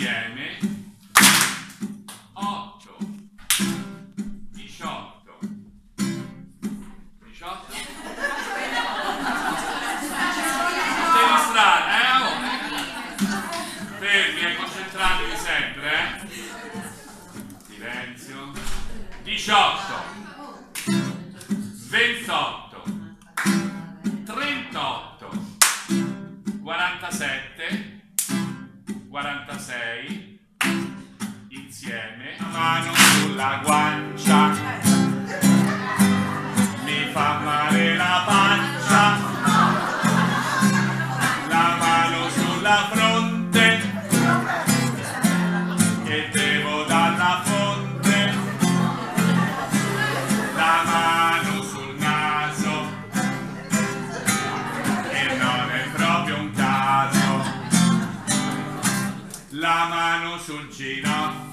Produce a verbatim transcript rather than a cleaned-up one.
insieme otto, diciotto, diciotto. Sei strana, eh? Fermi, eh, concentratevi sempre, eh? Silenzio. diciotto, ventotto, trentotto, quarantasette, quarantasei, insieme, una mano sulla guancia, mi fa male la pancia, la mano sulla fronte, che devo dalla fonte, la mano sul naso, e non è proprio un caso, la mano sul ginocchio.